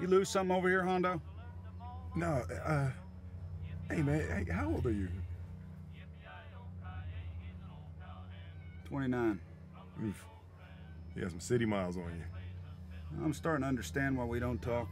You lose something over here, Hondo? No, hey man, hey, how old are you? 29. Oof. You got some city miles on you. I'm starting to understand why we don't talk.